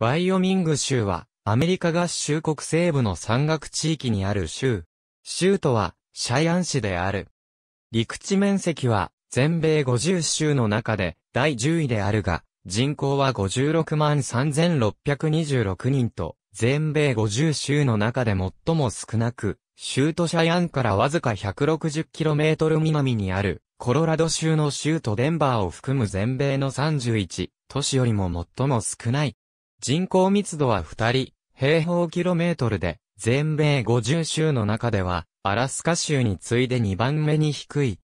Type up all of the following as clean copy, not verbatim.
ワイオミング州は、アメリカ合衆国西部の山岳地域にある州。州都は、シャヤン市である。陸地面積は、全米50州の中で、第10位であるが、人口は563,626人と、全米50州の中で最も少なく、州都シャヤンからわずか 160km 南にある、コロラド州の州都デンバーを含む全米の31都市よりも最も少ない。人口密度は2人、平方キロメートルで、全米50州の中では、アラスカ州に次いで2番目に低い。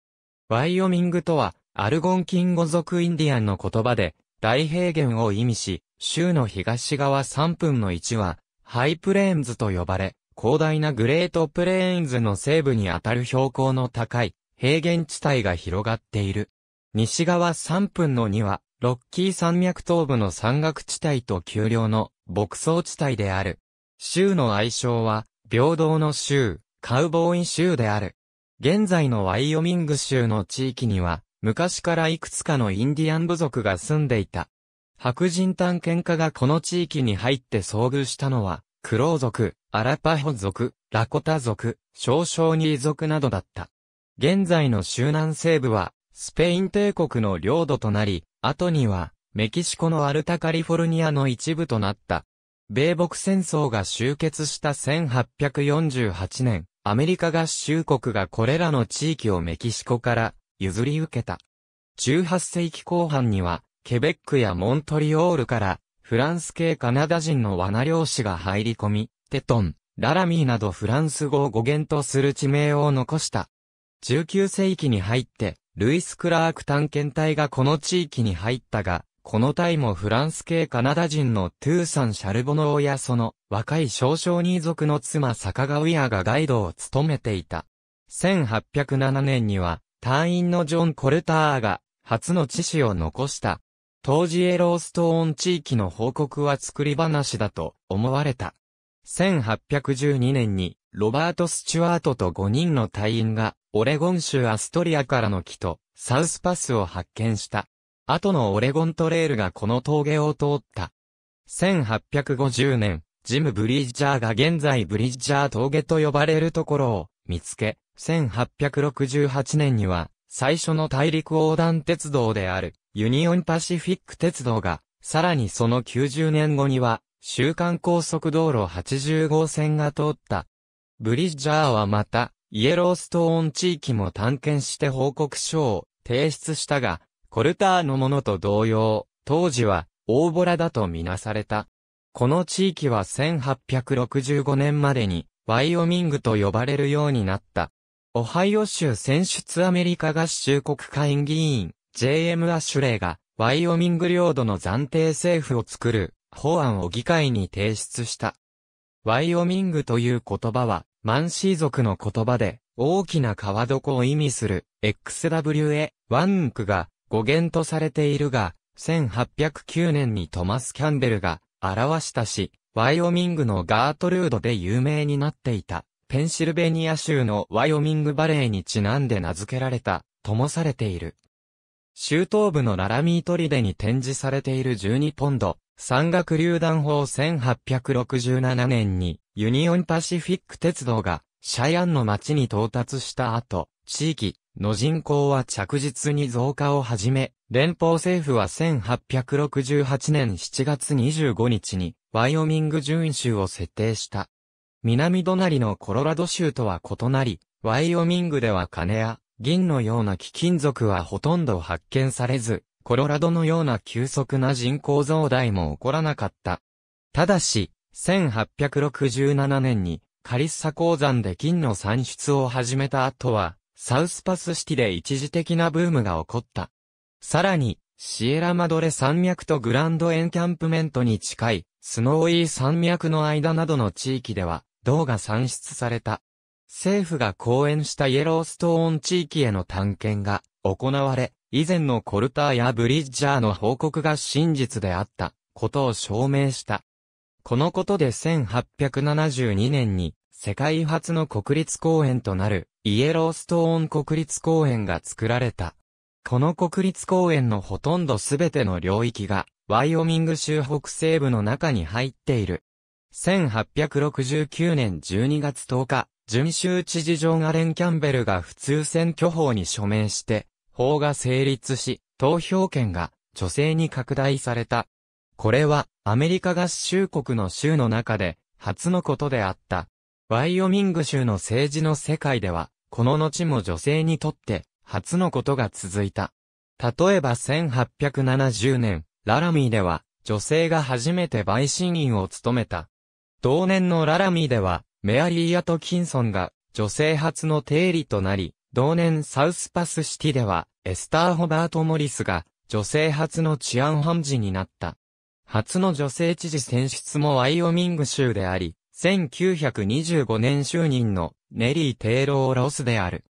ワイオミングとは、アルゴンキンゴ族インディアンの言葉で、大平原を意味し、州の東側3分の1は、ハイプレーンズと呼ばれ、広大なグレートプレーンズの西部にあたる標高の高い、平原地帯が広がっている。西側3分の2は、ロッキー山脈東部の山岳地帯と丘陵の牧草地帯である。州の愛称は、平等の州、カウボーイ州である。現在のワイオミング州の地域には、昔からいくつかのインディアン部族が住んでいた。白人探検家がこの地域に入って遭遇したのは、クロー族、アラパホ族、ラコタ族、少々に遺族などだった。現在の州南西部は、スペイン帝国の領土となり、後には、メキシコのアルタカリフォルニアの一部となった。米墨戦争が終結した1848年、アメリカ合衆国がこれらの地域をメキシコから譲り受けた。18世紀後半には、ケベックやモントリオールから、フランス系カナダ人の罠猟師が入り込み、テトン、ララミーなどフランス語を語源とする地名を残した。19世紀に入って、ルイス・クラーク探検隊がこの地域に入ったが、この隊もフランス系カナダ人のトゥーサン・シャルボノーやその若い少々人族の妻坂川ウィアがガイドを務めていた。1807年には隊員のジョン・コルターが初の地史を残した。当時イエローストーン地域の報告は作り話だと思われた。1812年にロバート・スチュワートと5人の隊員がオレゴン州アストリアからの帰途、サウスパスを発見した。後のオレゴントレールがこの峠を通った。1850年、ジム・ブリッジャーが現在ブリッジャー峠と呼ばれるところを見つけ、1868年には最初の大陸横断鉄道であるユニオンパシフィック鉄道が、さらにその90年後には州間高速道路80号線が通った。ブリッジャーはまた、イエローストーン地域も探検して報告書を提出したが、コルターのものと同様、当時は大ボラだとみなされた。この地域は1865年までにワイオミングと呼ばれるようになった。オハイオ州選出アメリカ合衆国下院議員 J.M. アシュレイがワイオミング領土の暫定政府を作る法案を議会に提出した。ワイオミングという言葉は、マンシー族の言葉で、大きな川床を意味する、XWA-WANK が語源とされているが、1809年にトマス・キャンベルが表したし、ワイオミングのガートルードで有名になっていた、ペンシルベニア州のワイオミングバレーにちなんで名付けられた、ともされている。州東部のララミー砦に展示されている12ポンド、山岳りゅう弾砲1867年に、ユニオンパシフィック鉄道がシャヤンの町に到達した後、地域の人口は着実に増加を始め、連邦政府は1868年7月25日にワイオミング準州を設定した。南隣のコロラド州とは異なり、ワイオミングでは金や銀のような貴金属はほとんど発見されず、コロラドのような急速な人口増大も起こらなかった。ただし、1867年にカリッサ鉱山で金の産出を始めた後は、サウスパスシティで一時的なブームが起こった。さらに、シエラマドレ山脈とグランドエンキャンプメントに近い、スノーイー山脈の間などの地域では、銅が産出された。政府が講演したイエローストーン地域への探検が行われ、以前のコルターやブリッジャーの報告が真実であったことを証明した。このことで1872年に世界初の国立公園となるイエローストーン国立公園が作られた。この国立公園のほとんどすべての領域がワイオミング州北西部の中に入っている。1869年12月10日、準州知事ジョン・アレン・キャンベルが普通選挙法に署名して、法が成立し、投票権が女性に拡大された。これはアメリカ合衆国の州の中で初のことであった。ワイオミング州の政治の世界では、この後も女性にとって初のことが続いた。例えば1870年、ララミーでは女性が初めて陪審員を務めた。同年のララミーでは、メアリー・アトキンソンが女性初の定理となり、同年サウスパスシティでは、エスター・ホバート・モリスが女性初の治安判事になった。初の女性知事選出もワイオミング州であり、1925年就任のネリー・テイロー・ロスである。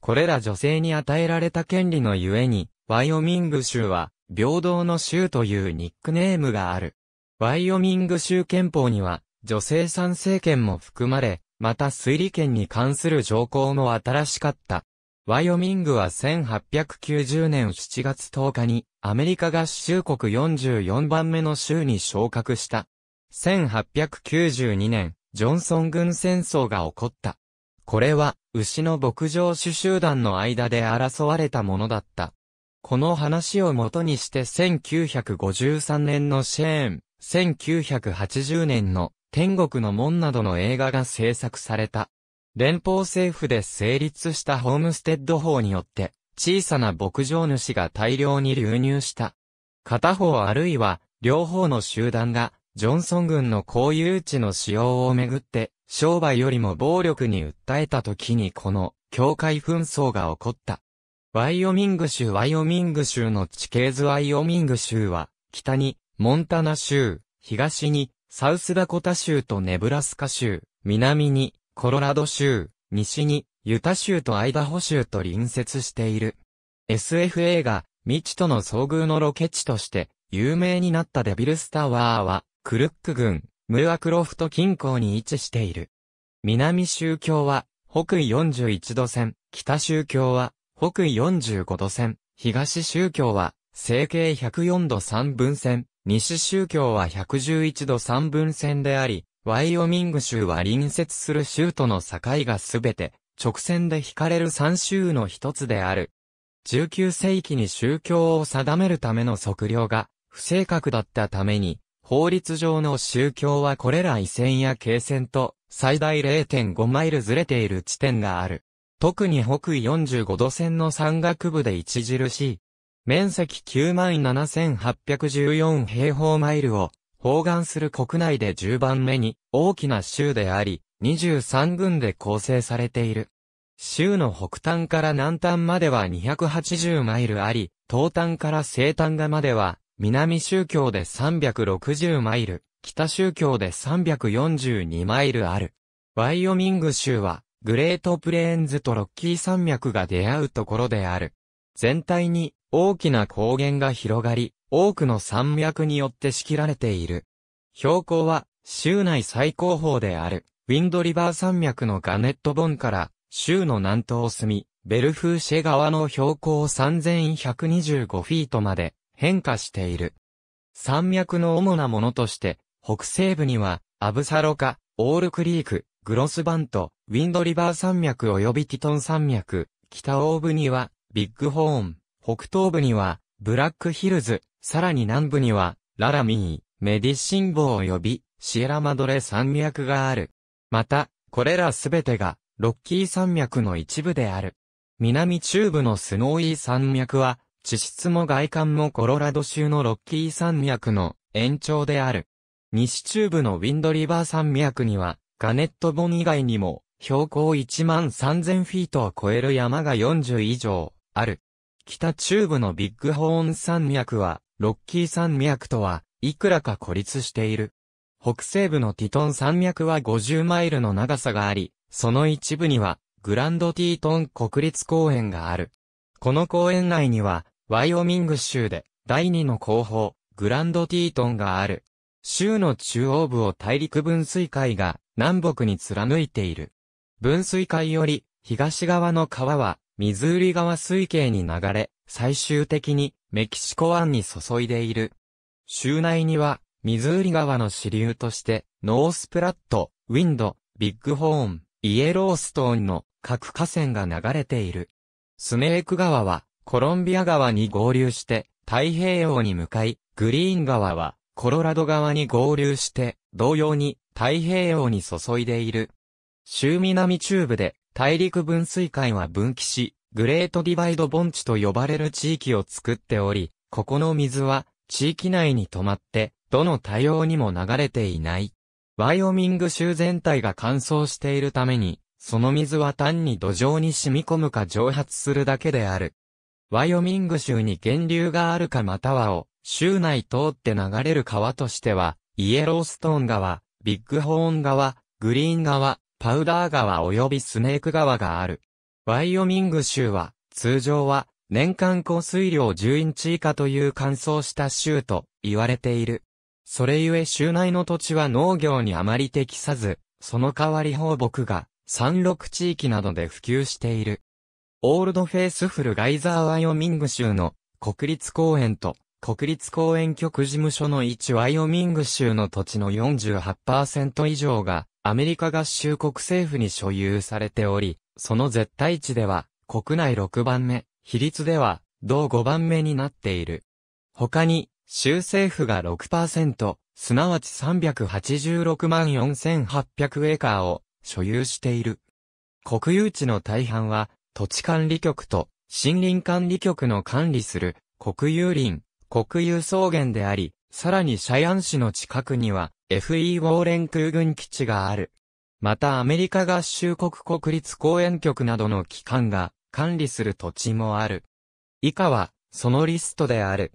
これら女性に与えられた権利のゆえに、ワイオミング州は平等の州というニックネームがある。ワイオミング州憲法には女性参政権も含まれ、また推理権に関する条項も新しかった。ワイオミングは1890年7月10日にアメリカ合衆国44番目の州に昇格した。1892年、ジョンソン軍戦争が起こった。これは牛の牧場主集団の間で争われたものだった。この話をもとにして1953年のシェーン、1980年の天国の門などの映画が制作された。連邦政府で成立したホームステッド法によって、小さな牧場主が大量に流入した。片方あるいは両方の集団が、ジョンソン軍の公有地の使用をめぐって、商売よりも暴力に訴えた時にこの、境界紛争が起こった。ワイオミング州の地形図。ワイオミング州は、北に、モンタナ州、東に、サウスダコタ州とネブラスカ州、南に、コロラド州、西に、ユタ州とアイダホ州と隣接している。SF 映画、未知との遭遇のロケ地として、有名になったデビルスタワーは、クルック郡、ムーアクロフト近郊に位置している。南州境は、北緯41度線、北州境は、北緯45度線、東州境は、西経104度3分線、西州境は111度3分線であり、ワイオミング州は隣接する州との境がすべて直線で引かれる3州の一つである。19世紀に宗教を定めるための測量が不正確だったために、法律上の宗教はこれら緯線や経線と最大 0.5 マイルずれている地点がある。特に北緯45度線の山岳部で著しい。面積 97,814 平方マイルを、包含する国内で10番目に大きな州であり、23郡で構成されている。州の北端から南端までは280マイルあり、東端から西端までは、南州境で360マイル、北州境で342マイルある。ワイオミング州は、グレートプレーンズとロッキー山脈が出会うところである。全体に大きな高原が広がり、多くの山脈によって仕切られている。標高は、州内最高峰である、ウィンドリバー山脈のガネット盆から、州の南東隅、ベルフーシェ川の標高3125フィートまで変化している。山脈の主なものとして、北西部には、アブサロカ、オールクリーク、グロスバント、ウィンドリバー山脈及びティトン山脈、北欧部には、ビッグホーン、北東部には、ブラックヒルズ、さらに南部には、ララミー、メディシンボー及び、シエラマドレ山脈がある。また、これらすべてが、ロッキー山脈の一部である。南中部のスノーイー山脈は、地質も外観もコロラド州のロッキー山脈の延長である。西中部のウィンドリバー山脈には、ガネット盆以外にも、標高13000フィートを超える山が40以上、ある。北中部のビッグホーン山脈は、ロッキー山脈とは、いくらか孤立している。北西部のティトン山脈は50マイルの長さがあり、その一部には、グランドティートン国立公園がある。この公園内には、ワイオミング州で、第2の高峰、グランドティートンがある。州の中央部を大陸分水海が、南北に貫いている。分水海より、東側の川は、ミズーリ川水系に流れ、最終的にメキシコ湾に注いでいる。州内には、ミズーリ川の支流として、ノースプラット、ウィンド、ビッグホーン、イエローストーンの各河川が流れている。スネーク川は、コロンビア川に合流して、太平洋に向かい、グリーン川は、コロラド川に合流して、同様に太平洋に注いでいる。州南中部で大陸分水界は分岐し、グレートディバイド盆地と呼ばれる地域を作っており、ここの水は地域内に止まって、どの多様にも流れていない。ワイオミング州全体が乾燥しているために、その水は単に土壌に染み込むか蒸発するだけである。ワイオミング州に源流があるかまたはを、州内通って流れる川としては、イエローストーン川、ビッグホーン川、グリーン川、パウダー川及びスネーク川がある。ワイオミング州は、通常は、年間降水量10インチ以下という乾燥した州と言われている。それゆえ州内の土地は農業にあまり適さず、その代わり放牧が、山麓地域などで普及している。オールドフェイスフルガイザーワイオミング州の国立公園と、国立公園局事務所の位置ワイオミング州の土地の 48% 以上がアメリカ合衆国政府に所有されており、その絶対値では国内6番目、比率では同5番目になっている。他に州政府が 6%、すなわち386万4800エーカーを所有している。国有地の大半は土地管理局と森林管理局の管理する国有林、国有草原であり、さらにシャヤン市の近くには F.E. ウォーレン空軍基地がある。またアメリカ合衆国国立公園局などの機関が管理する土地もある。以下はそのリストである。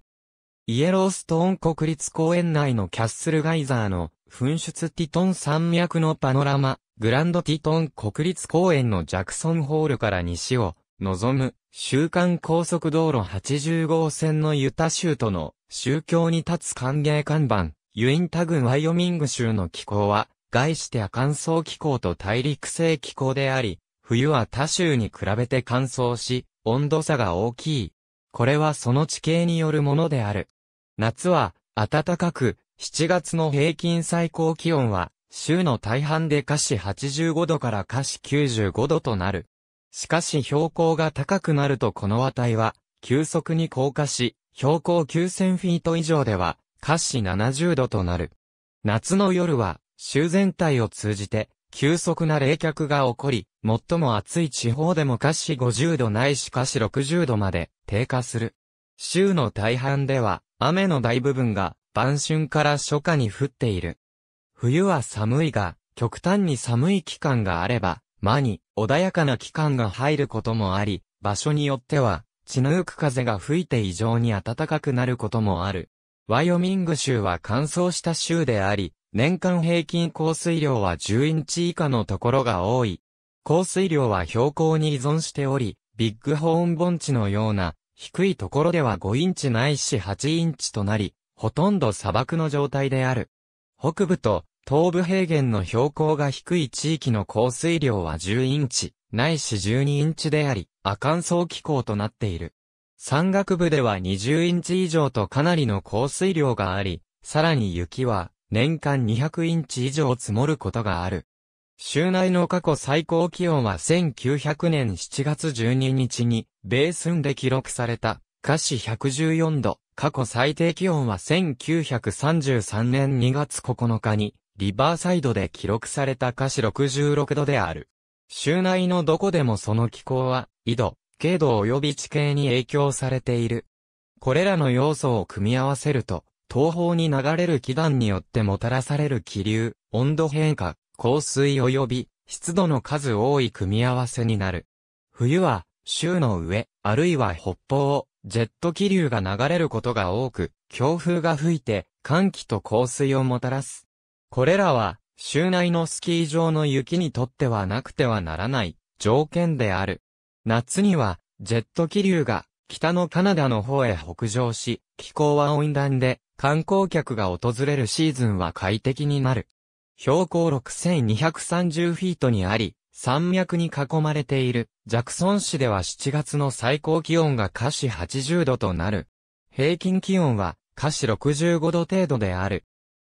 イエローストーン国立公園内のキャッスルガイザーの噴出ティトン山脈のパノラマ、グランドティトン国立公園のジャクソンホールから西を望む、州間高速道路80号線のユタ州との州境に立つ歓迎看板、ユインタ郡ワイオミング州の気候は、概して乾燥気候と大陸性気候であり、冬は他州に比べて乾燥し、温度差が大きい。これはその地形によるものである。夏は暖かく、7月の平均最高気温は、州の大半で華氏85度から華氏95度となる。しかし標高が高くなるとこの値は急速に降下し、標高9000フィート以上では華氏70度となる。夏の夜は州全体を通じて急速な冷却が起こり、最も暑い地方でも華氏50度ないし華氏60度まで低下する。州の大半では雨の大部分が晩春から初夏に降っている。冬は寒いが、極端に寒い期間があれば、間に穏やかな期間が入ることもあり、場所によっては、血のゆく風が吹いて異常に暖かくなることもある。ワイオミング州は乾燥した州であり、年間平均降水量は10インチ以下のところが多い。降水量は標高に依存しており、ビッグホーン盆地のような、低いところでは5インチないし8インチとなり、ほとんど砂漠の状態である。北部と、東部平原の標高が低い地域の降水量は10インチ、ないし12インチであり、亜乾燥気候となっている。山岳部では20インチ以上とかなりの降水量があり、さらに雪は年間200インチ以上積もることがある。州内の過去最高気温は1900年7月12日に、ベースンで記録された、華氏114度、過去最低気温は1933年2月9日に、リバーサイドで記録された華氏66度である。州内のどこでもその気候は、緯度、経度及び地形に影響されている。これらの要素を組み合わせると、東方に流れる気団によってもたらされる気流、温度変化、降水及び湿度の数多い組み合わせになる。冬は、州の上、あるいは北方を、ジェット気流が流れることが多く、強風が吹いて、寒気と降水をもたらす。これらは、州内のスキー場の雪にとってはなくてはならない条件である。夏には、ジェット気流が北のカナダの方へ北上し、気候は温暖で、観光客が訪れるシーズンは快適になる。標高6230フィートにあり、山脈に囲まれているジャクソン市では7月の最高気温が華氏80度となる。平均気温は、華氏65度程度である。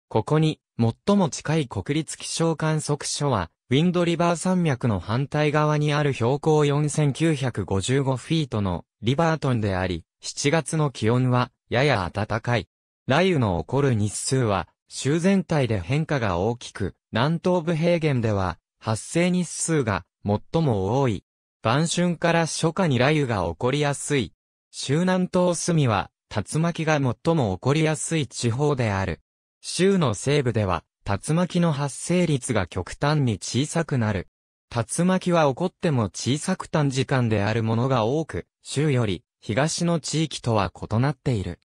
ここに、最も近い国立気象観測所は、ウィンドリバー山脈の反対側にある標高4955フィートのリバートンであり、7月の気温はやや暖かい。雷雨の起こる日数は、州全体で変化が大きく、南東部平原では、発生日数が最も多い。晩春から初夏に雷雨が起こりやすい。州南東隅は、竜巻が最も起こりやすい地方である。州の西部では、竜巻の発生率が極端に小さくなる。竜巻は起こっても小さく短時間であるものが多く、州より東の地域とは異なっている。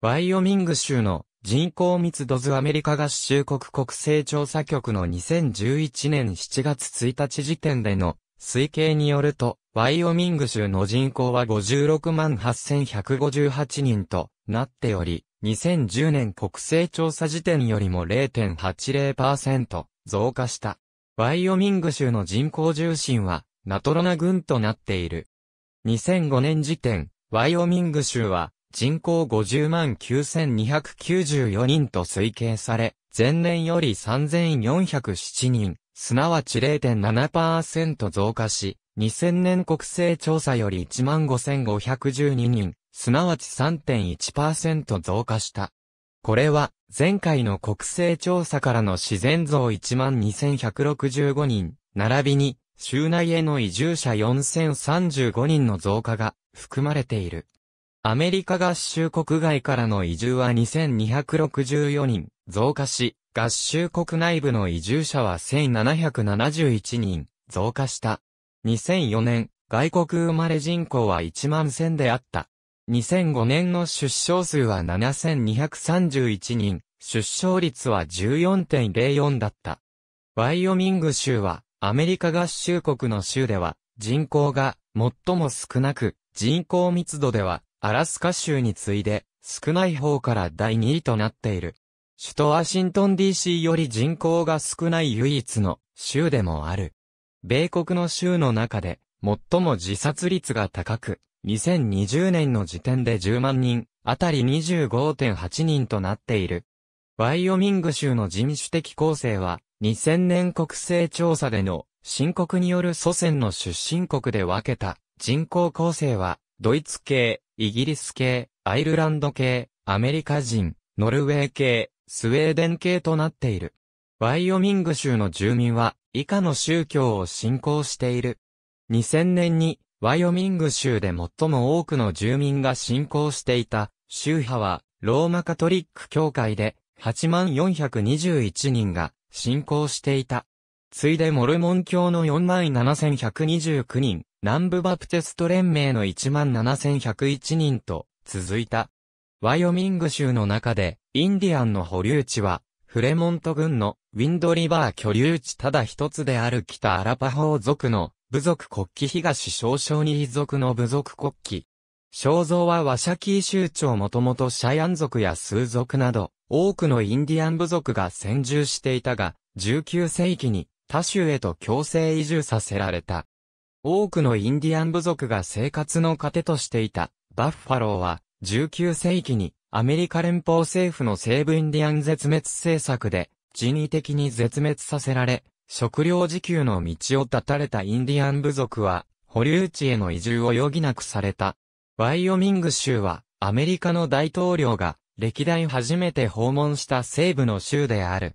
ワイオミング州の人口密度図アメリカ合衆国国勢調査局の2011年7月1日時点での推計によると、ワイオミング州の人口は568,158人となっており、2010年国勢調査時点よりも 0.80% 増加した。ワイオミング州の人口重心はナトロナ郡となっている。2005年時点、ワイオミング州は人口509,294人と推計され、前年より 3,407 人、すなわち 0.7% 増加し、2000年国勢調査より 15,512 人、すなわち 3.1% 増加した。これは、前回の国勢調査からの自然増 12,165 人、並びに、州内への移住者 4,035 人の増加が含まれている。アメリカ合衆国外からの移住は 2,264 人増加し、合衆国内部の移住者は 1,771 人増加した。2004年、外国生まれ人口は1万1000であった。2005年の出生数は 7,231 人、出生率は 14.04 だった。ワイオミング州は、アメリカ合衆国の州では、人口が最も少なく、人口密度では、アラスカ州に次いで、少ない方から第2位となっている。首都ワシントン DC より人口が少ない唯一の州でもある。米国の州の中で、最も自殺率が高く、2020年の時点で10万人あたり 25.8 人となっている。ワイオミング州の人種的構成は2000年国勢調査での申告による祖先の出身国で分けた人口構成はドイツ系、イギリス系、アイルランド系、アメリカ人、ノルウェー系、スウェーデン系となっている。ワイオミング州の住民は以下の宗教を信仰している。2000年にワイオミング州で最も多くの住民が信仰していた宗派はローマカトリック教会で 84,421 人が信仰していた。次いでモルモン教の 47,129 人、南部バプテスト連盟の 17,101 人と続いた。ワイオミング州の中でインディアンの保留地はフレモント郡のウィンドリバー居留地ただ一つである北アラパホー族の部族国旗東少々に遺族の部族国旗。肖像はワシャキー州長もともとシャヤン族やスー族など多くのインディアン部族が先住していたが19世紀に他州へと強制移住させられた。多くのインディアン部族が生活の糧としていたバッファローは19世紀にアメリカ連邦政府の西部インディアン絶滅政策で人為的に絶滅させられ食料自給の道を断たれたインディアン部族は、保留地への移住を余儀なくされた。ワイオミング州は、アメリカの大統領が、歴代初めて訪問した西部の州である。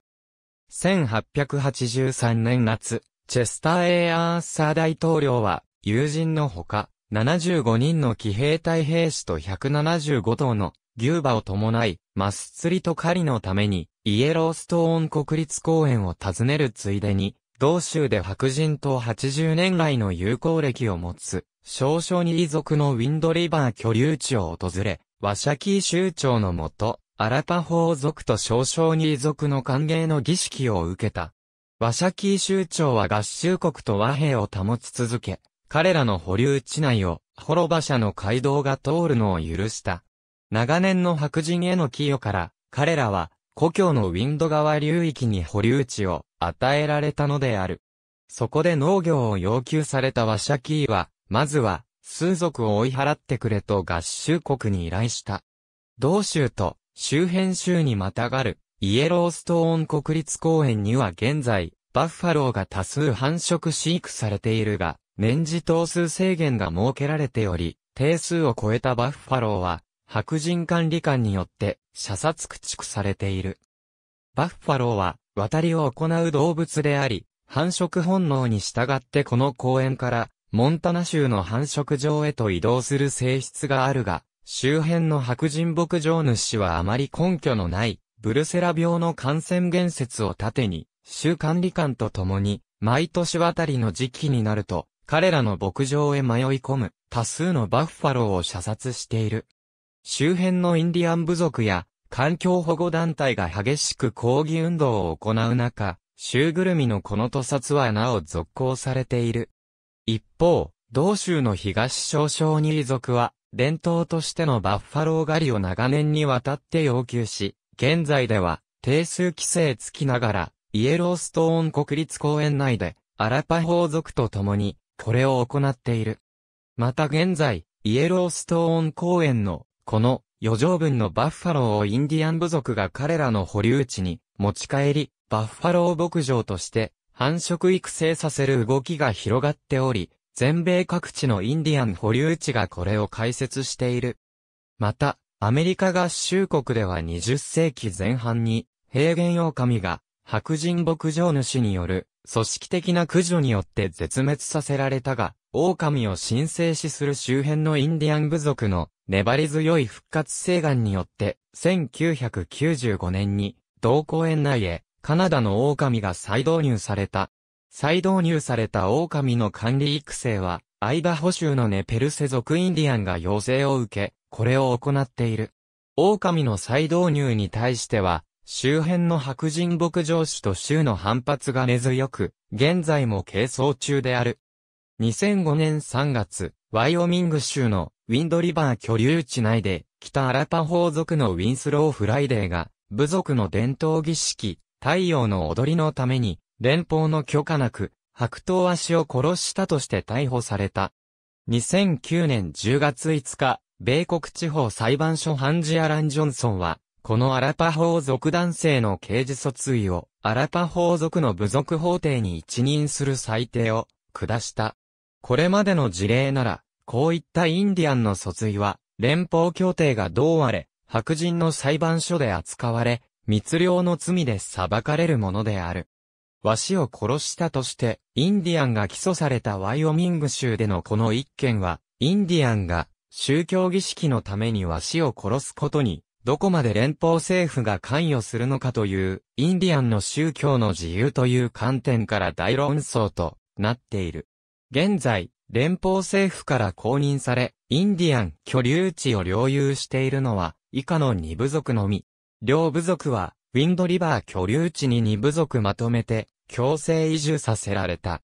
1883年夏、チェスター・A・アーサー大統領は、友人のほか、75人の騎兵隊兵士と175頭の牛馬を伴い、マス釣りと狩りのために、イエローストーン国立公園を訪ねるついでに、同州で白人と80年来の友好歴を持つ、少々に遺族のウィンドリバー居留地を訪れ、ワシャキー州長のもと、アラパホー族と少々に遺族の歓迎の儀式を受けた。ワシャキー州長は合衆国と和平を保ち続け、彼らの保留地内を、幌馬車の街道が通るのを許した。長年の白人への寄与から、彼らは、故郷のウィンド川流域に保留地を与えられたのである。そこで農業を要求されたワシャキーは、まずは、スー族を追い払ってくれと合衆国に依頼した。同州と周辺州にまたがるイエローストーン国立公園には現在、バッファローが多数繁殖飼育されているが、年次頭数制限が設けられており、定数を超えたバッファローは、白人管理官によって射殺駆逐されている。バッファローは渡りを行う動物であり、繁殖本能に従ってこの公園からモンタナ州の繁殖場へと移動する性質があるが、周辺の白人牧場主はあまり根拠のないブルセラ病の感染言説を盾に、州管理官と共に毎年渡りの時期になると、彼らの牧場へ迷い込む多数のバッファローを射殺している。周辺のインディアン部族や環境保護団体が激しく抗議運動を行う中、州ぐるみのこの屠殺はなお続行されている。一方、同州の東少ショーニー族は伝統としてのバッファロー狩りを長年にわたって要求し、現在では定数規制付きながらイエローストーン国立公園内でアラパホー族と共にこれを行っている。また現在、イエローストーン公園のこの余剰分のバッファローをインディアン部族が彼らの保留地に持ち帰り、バッファロー牧場として繁殖育成させる動きが広がっており、全米各地のインディアン保留地がこれを開設している。また、アメリカ合衆国では20世紀前半に、平原狼が白人牧場主による組織的な駆除によって絶滅させられたが、狼を神聖視する周辺のインディアン部族の粘り強い復活請願によって、1995年に同公園内へカナダの狼が再導入された。再導入された狼の管理育成は、アイダホ州のネペルセ族インディアンが要請を受け、これを行っている。狼の再導入に対しては、周辺の白人牧場主と州の反発が根強く、現在も係争中である。2005年3月、ワイオミング州のウィンドリバー居留地内で、北アラパホー族のウィンスロー・フライデーが、部族の伝統儀式、太陽の踊りのために、連邦の許可なく、白頭足を殺したとして逮捕された。2009年10月5日、米国地方裁判所ハンジ・アラン・ジョンソンは、このアラパホー族男性の刑事訴追を、アラパホー族の部族法廷に一任する裁定を、下した。これまでの事例なら、こういったインディアンの訴追は、連邦協定がどうあれ、白人の裁判所で扱われ、密漁の罪で裁かれるものである。ワシを殺したとして、インディアンが起訴されたワイオミング州でのこの一件は、インディアンが宗教儀式のためにワシを殺すことに、どこまで連邦政府が関与するのかという、インディアンの宗教の自由という観点から大論争となっている。現在、連邦政府から公認され、インディアン居留地を領有しているのは、以下の2部族のみ。両部族は、ウィンドリバー居留地に2部族まとめて、強制移住させられた。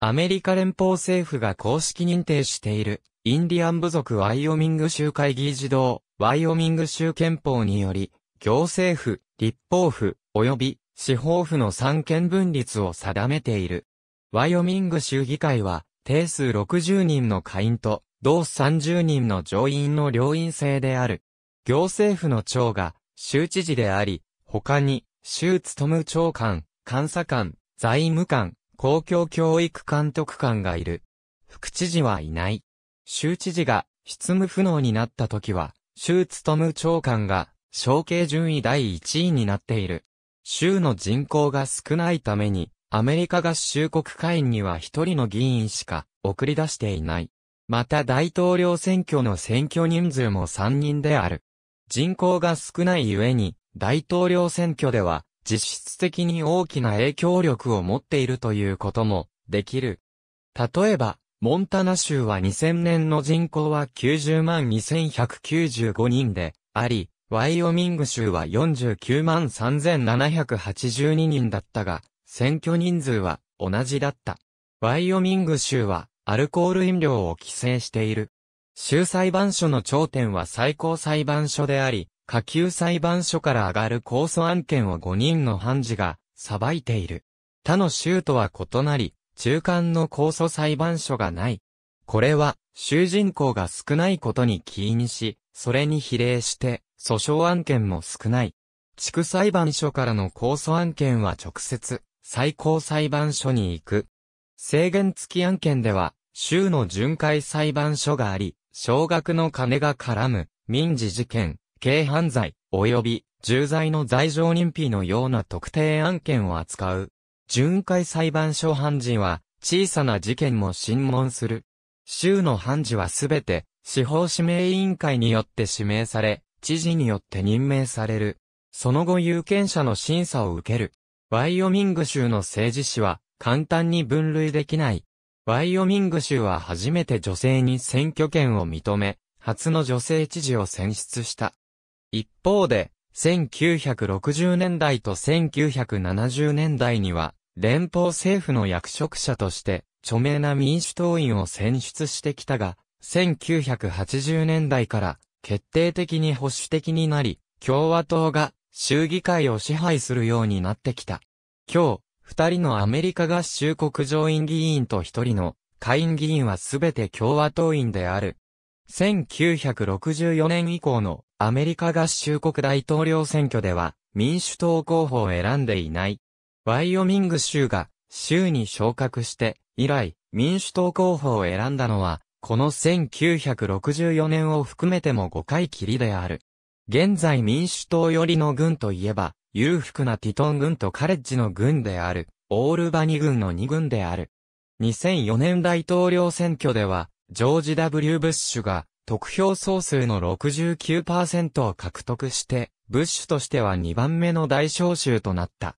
アメリカ連邦政府が公式認定している、インディアン部族ワイオミング州会議事堂、ワイオミング州憲法により、行政府、立法府、及び司法府の三権分立を定めている。ワイオミング州議会は、定数60人の下院と、同30人の上院の両院制である。行政府の長が、州知事であり、他に、州務務長官、監査官、財務官、公共教育監督官がいる。副知事はいない。州知事が、執務不能になった時は、州務務長官が、小計順位第1位になっている。州の人口が少ないために、アメリカ合衆国下院には一人の議員しか送り出していない。また大統領選挙の選挙人数も3人である。人口が少ないゆえに大統領選挙では実質的に大きな影響力を持っているということもできる。例えば、モンタナ州は2000年の人口は90万2195人であり、ワイオミング州は49万3782人だったが、選挙人数は同じだった。ワイオミング州はアルコール飲料を規制している。州裁判所の頂点は最高裁判所であり、下級裁判所から上がる控訴案件を5人の判事が裁いている。他の州とは異なり、中間の控訴裁判所がない。これは、州人口が少ないことに起因し、それに比例して、訴訟案件も少ない。地区裁判所からの控訴案件は直接、最高裁判所に行く。制限付き案件では、州の巡回裁判所があり、少額の金が絡む、民事事件、軽犯罪、及び、重罪の罪状認否のような特定案件を扱う。巡回裁判所判事は、小さな事件も審問する。州の判事はすべて、司法指名委員会によって指名され、知事によって任命される。その後有権者の審査を受ける。ワイオミング州の政治史は、簡単に分類できない。ワイオミング州は初めて女性に選挙権を認め、初の女性知事を選出した。一方で、1960年代と1970年代には、連邦政府の役職者として、著名な民主党員を選出してきたが、1980年代から、決定的に保守的になり、共和党が、州議会を支配するようになってきた。今日、2人のアメリカ合衆国上院議員と1人の下院議員はすべて共和党員である。1964年以降のアメリカ合衆国大統領選挙では民主党候補を選んでいない。ワイオミング州が州に昇格して以来民主党候補を選んだのはこの1964年を含めても5回きりである。現在民主党寄りの軍といえば裕福なティトン軍とカレッジの軍である、オールバニ軍の2軍である。2004年大統領選挙では、ジョージ・ W ・ブッシュが、得票総数の 69% を獲得して、ブッシュとしては2番目の大勝州となった。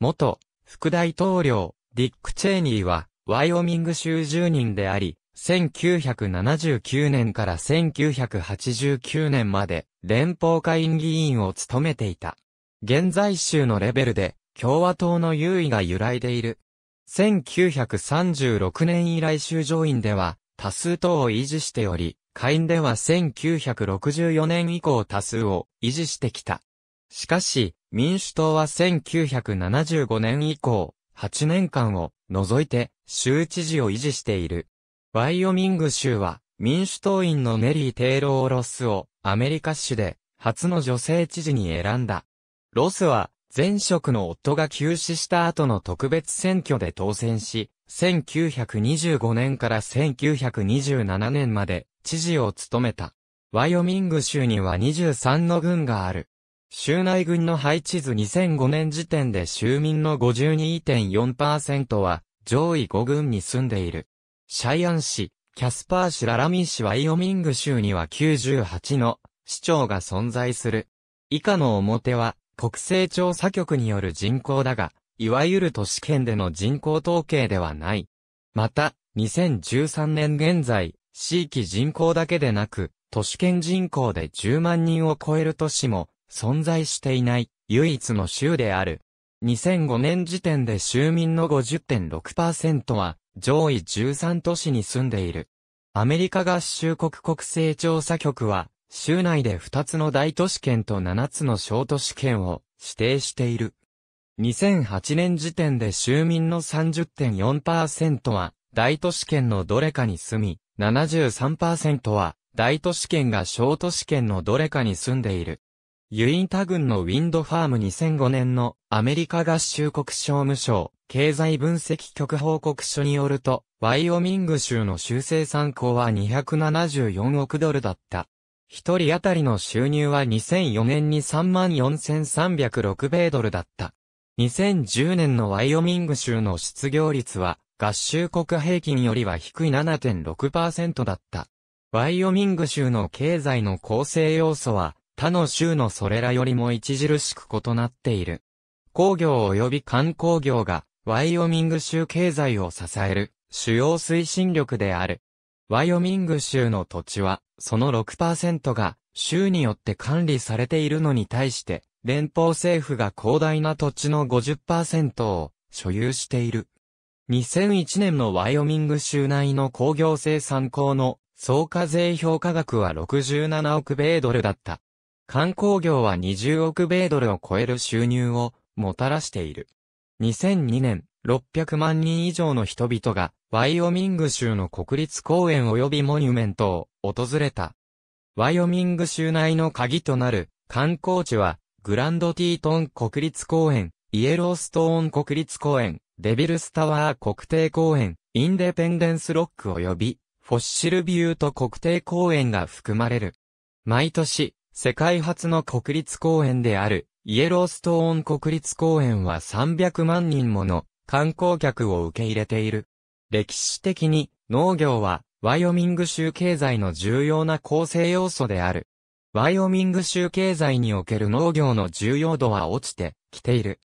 元、副大統領、ディック・チェイニーは、ワイオミング州住人であり、1979年から1989年まで、連邦下院議員を務めていた。現在州のレベルで共和党の優位が揺らいでいる。1936年以来州上院では多数党を維持しており、下院では1964年以降多数を維持してきた。しかし、民主党は1975年以降、8年間を除いて州知事を維持している。ワイオミング州は民主党員のネリー・テイロー・ロスをアメリカ州で初の女性知事に選んだ。ロスは、前職の夫が急死した後の特別選挙で当選し、1925年から1927年まで知事を務めた。ワイオミング州には23の郡がある。州内郡の配置図2005年時点で州民の 52.4% は上位5郡に住んでいる。シャイアン市、キャスパー市、ララミー市、ワイオミング州には98の市長が存在する。以下の表は、国勢調査局による人口だが、いわゆる都市圏での人口統計ではない。また、2013年現在、地域人口だけでなく、都市圏人口で10万人を超える都市も存在していない、唯一の州である。2005年時点で州民の 50.6% は、上位13都市に住んでいる。アメリカ合衆国国勢調査局は、州内で2つの大都市圏と7つの小都市圏を指定している。2008年時点で州民の 30.4% は大都市圏のどれかに住み、73% は大都市圏が小都市圏のどれかに住んでいる。ユインタ郡のウィンドファーム2005年のアメリカ合衆国商務省経済分析局報告書によると、ワイオミング州の州生産高は274億ドルだった。一人当たりの収入は2004年に 34,306 米ドルだった。2010年のワイオミング州の失業率は合衆国平均よりは低い 7.6% だった。ワイオミング州の経済の構成要素は他の州のそれらよりも著しく異なっている。工業及び観光業がワイオミング州経済を支える主要推進力である。ワイオミング州の土地は、その 6% が州によって管理されているのに対して、連邦政府が広大な土地の 50% を所有している。2001年のワイオミング州内の工業生産高の総課税評価額は67億米ドルだった。観光業は20億米ドルを超える収入をもたらしている。2002年、600万人以上の人々がワイオミング州の国立公園及びモニュメントを訪れた。ワイオミング州内の鍵となる観光地は、グランドティートン国立公園、イエローストーン国立公園、デビルスタワー国定公園、インデペンデンスロック及び、フォッシルビュート国定公園が含まれる。毎年、世界初の国立公園である、イエローストーン国立公園は300万人もの観光客を受け入れている。歴史的に、農業は、ワイオミング州経済の重要な構成要素である。ワイオミング州経済における農業の重要度は落ちてきている。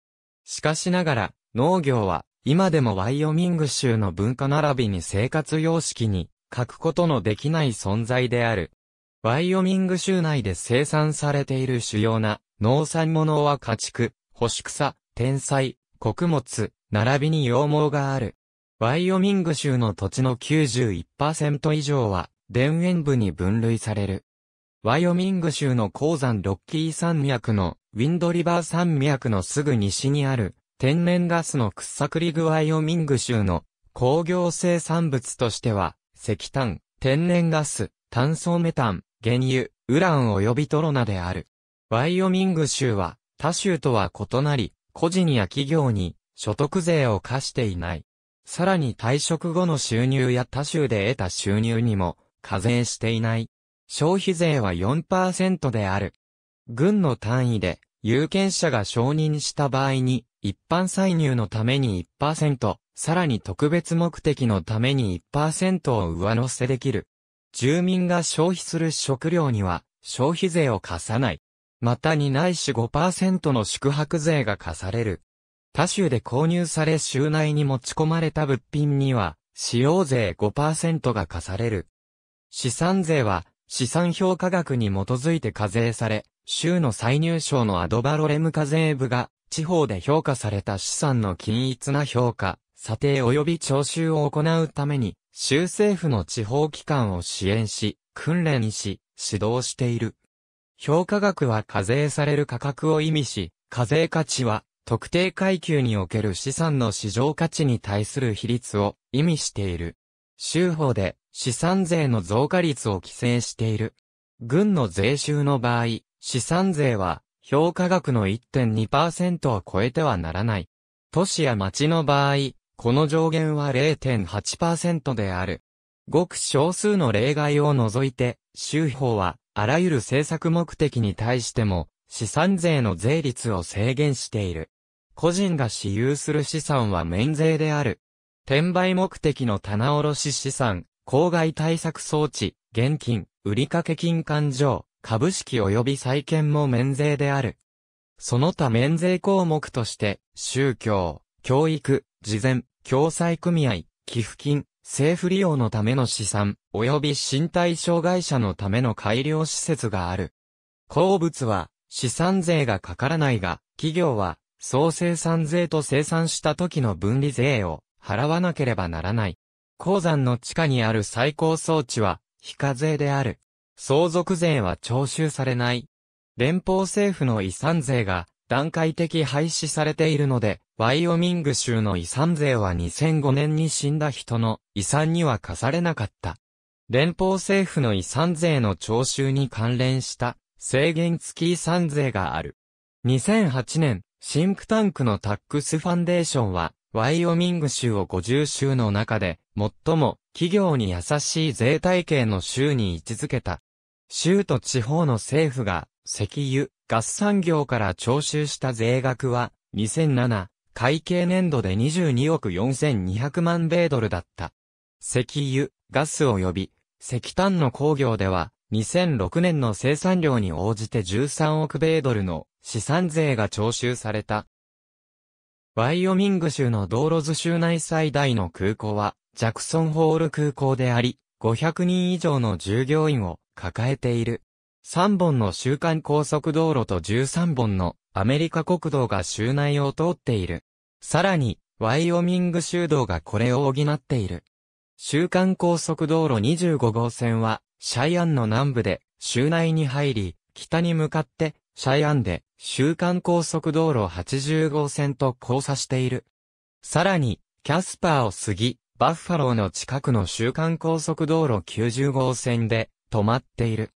しかしながら、農業は今でもワイオミング州の文化並びに生活様式に欠くことのできない存在である。ワイオミング州内で生産されている主要な農産物は家畜、干し草、天菜、穀物、並びに羊毛がある。ワイオミング州の土地の 91% 以上は田園部に分類される。ワイオミング州の鉱山ロッキー山脈のウィンドリバー山脈のすぐ西にある天然ガスの掘削リグワイオミング州の工業生産物としては石炭、天然ガス、炭素メタン、原油、ウラン及びトロナである。ワイオミング州は他州とは異なり個人や企業に所得税を課していない。さらに退職後の収入や他州で得た収入にも課税していない。消費税は 4% である。軍の単位で、有権者が承認した場合に、一般歳入のために 1%、さらに特別目的のために 1% を上乗せできる。住民が消費する食料には、消費税を課さない。またにないし 5% の宿泊税が課される。他州で購入され州内に持ち込まれた物品には、使用税 5% が課される。資産税は、資産評価額に基づいて課税され、州の歳入省のアドバロレム課税部が、地方で評価された資産の均一な評価、査定及び徴収を行うために、州政府の地方機関を支援し、訓練し、指導している。評価額は課税される価格を意味し、課税価値は、特定階級における資産の市場価値に対する比率を意味している。州法で、資産税の増加率を規制している。軍の税収の場合、資産税は評価額の 1.2% を超えてはならない。都市や町の場合、この上限は 0.8% である。ごく少数の例外を除いて、州法はあらゆる政策目的に対しても資産税の税率を制限している。個人が私有する資産は免税である。転売目的の棚卸資産、公害対策装置、現金、売掛金勘定、株式及び債券も免税である。その他免税項目として、宗教、教育、慈善、共済組合、寄付金、政府利用のための資産、及び身体障害者のための改良施設がある。鉱物は、資産税がかからないが、企業は、総生産税と生産した時の分離税を払わなければならない。鉱山の地下にある最高装置は非課税である。相続税は徴収されない。連邦政府の遺産税が段階的廃止されているので、ワイオミング州の遺産税は2005年に死んだ人の遺産には課されなかった。連邦政府の遺産税の徴収に関連した制限付き遺産税がある。2008年、シンクタンクのタックスファンデーションは、ワイオミング州を50州の中で、最も企業に優しい税体系の州に位置づけた。州と地方の政府が、石油、ガス産業から徴収した税額は、2007、会計年度で22億4200万米ドルだった。石油、ガス及び、石炭の鉱業では、2006年の生産量に応じて13億米ドルの資産税が徴収された。ワイオミング州の道路図州内最大の空港は、ジャクソンホール空港であり、500人以上の従業員を抱えている。3本の州間高速道路と13本のアメリカ国道が州内を通っている。さらに、ワイオミング州道がこれを補っている。州間高速道路25号線は、シャイアンの南部で州内に入り、北に向かって、シャイアンで、州間高速道路80号線と交差している。さらに、キャスパーを過ぎ、バッファローの近くの州間高速道路90号線で、止まっている。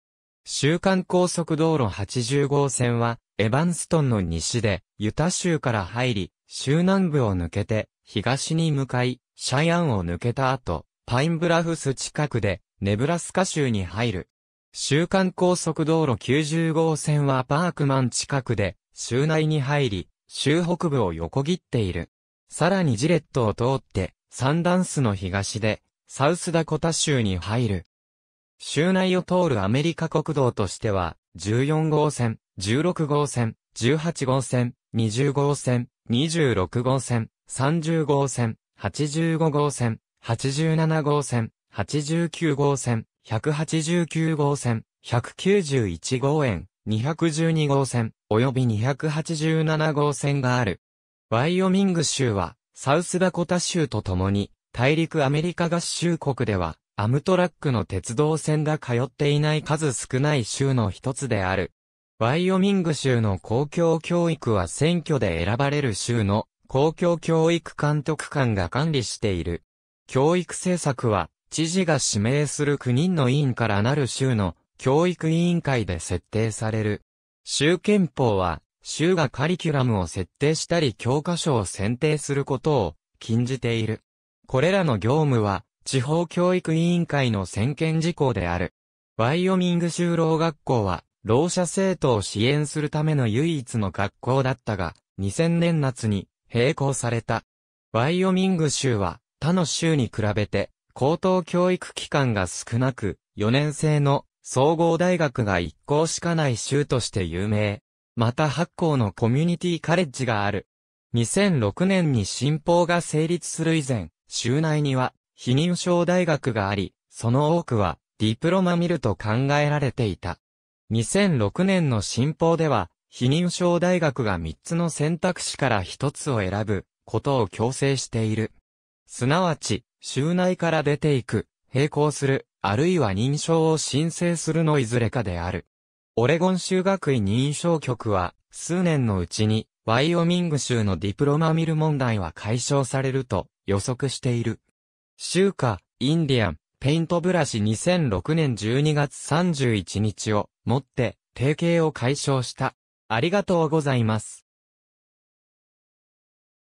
州間高速道路80号線は、エバンストンの西で、ユタ州から入り、州南部を抜けて、東に向かい、シャイアンを抜けた後、パインブラフス近くで、ネブラスカ州に入る。州間高速道路90号線はパークマン近くで、州内に入り、州北部を横切っている。さらにジレットを通って、サンダンスの東で、サウスダコタ州に入る。州内を通るアメリカ国道としては、14号線、16号線、18号線、20号線、26号線、30号線、85号線、87号線、89号線、189号線、191号線、212号線、及び287号線がある。ワイオミング州は、サウスダコタ州とともに、大陸アメリカ合衆国では、アムトラックの鉄道線が通っていない数少ない州の一つである。ワイオミング州の公共教育は選挙で選ばれる州の公共教育監督官が管理している。教育政策は知事が指名する9人の委員からなる州の教育委員会で設定される。州憲法は州がカリキュラムを設定したり教科書を選定することを禁じている。これらの業務は地方教育委員会の専権事項である。ワイオミング州ろう学校は、ろう者生徒を支援するための唯一の学校だったが、2000年夏に閉校された。ワイオミング州は、他の州に比べて、高等教育機関が少なく、4年制の総合大学が1校しかない州として有名。また8校のコミュニティカレッジがある。2006年に新法が成立する以前、州内には、非認証大学があり、その多くはディプロマミルと考えられていた。2006年の新法では、非認証大学が3つの選択肢から1つを選ぶことを強制している。すなわち、州内から出ていく、閉校する、あるいは認証を申請するのいずれかである。オレゴン州学位認証局は、数年のうちに、ワイオミング州のディプロマミル問題は解消されると予測している。州歌、インディアン、ペイントブラシ2006年12月31日をもって提携を解消した。ありがとうございます。